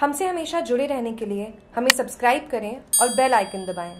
हमसे हमेशा जुड़े रहने के लिए हमें सब्सक्राइब करें और बेल आइकन दबाएं।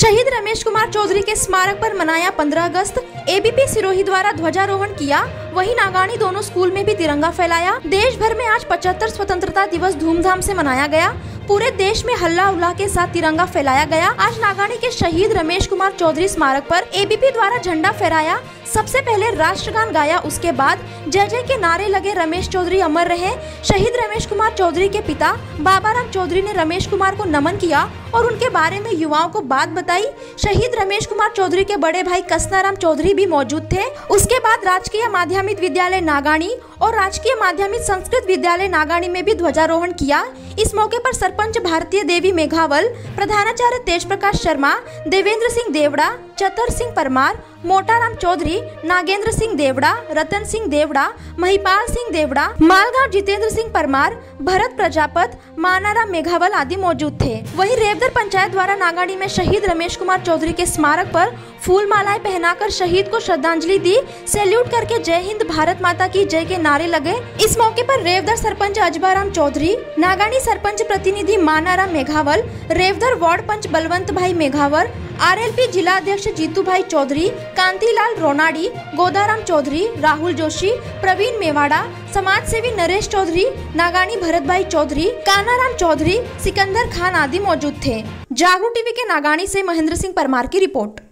शहीद रमेश कुमार चौधरी के स्मारक पर मनाया 15 अगस्त। एबीपी सिरोही द्वारा ध्वजारोहण किया, वहीं नागाणी दोनों स्कूल में भी तिरंगा फैलाया। देश भर में आज 75 स्वतंत्रता दिवस धूमधाम से मनाया गया। पूरे देश में हल्ला उल्लाह के साथ तिरंगा फैलाया गया। आज नागाणी के शहीद रमेश कुमार चौधरी स्मारक पर एबीपी द्वारा झंडा फहराया। सबसे पहले राष्ट्रगान गाया, उसके बाद जय जय के नारे लगे। रमेश चौधरी अमर रहे। शहीद रमेश कुमार चौधरी के पिता बाबाराम चौधरी ने रमेश कुमार को नमन किया और उनके बारे में युवाओं को बात बताई। शहीद रमेश कुमार चौधरी के बड़े भाई कस्नाराम चौधरी भी मौजूद थे। उसके बाद राजकीय माध्यमिक विद्यालय नागाणी और राजकीय माध्यमिक संस्कृत विद्यालय नागाणी में भी ध्वजारोहण किया। इस मौके पर सरपंच भारतीय देवी मेघावल, प्रधानाचार्य तेज प्रकाश शर्मा, देवेंद्र सिंह देवड़ा, चतर सिंह परमार, मोटाराम चौधरी, नागेंद्र सिंह देवड़ा, रतन सिंह देवड़ा, महिपाल सिंह देवड़ा, मालगांव जितेंद्र सिंह परमार, भरत प्रजापत, मानाराम मेघवाल आदि मौजूद थे। वहीं रेवदर पंचायत द्वारा नागाणी में शहीद रमेश कुमार चौधरी के स्मारक पर फूल मालाएं पहनाकर शहीद को श्रद्धांजलि दी। सैल्यूट करके जय हिंद भारत माता की जय के नारे लगे। इस मौके पर रेवदर सरपंच अजबाराम चौधरी, नागाणी सरपंच प्रतिनिधि मानाराम मेघवाल, रेवदर वार्ड पंच बलवंत भाई मेघवाल, आरएलपी जिला अध्यक्ष जीतू भाई चौधरी, कांतीलाल रोनाडी, गोदाराम चौधरी, राहुल जोशी, प्रवीण मेवाड़ा, समाज सेवी नरेश चौधरी, नागाणी भरत भाई चौधरी, कानाराम चौधरी, सिकंदर खान आदि मौजूद थे। जागृक टीवी के नागाणी से महेंद्र सिंह परमार की रिपोर्ट।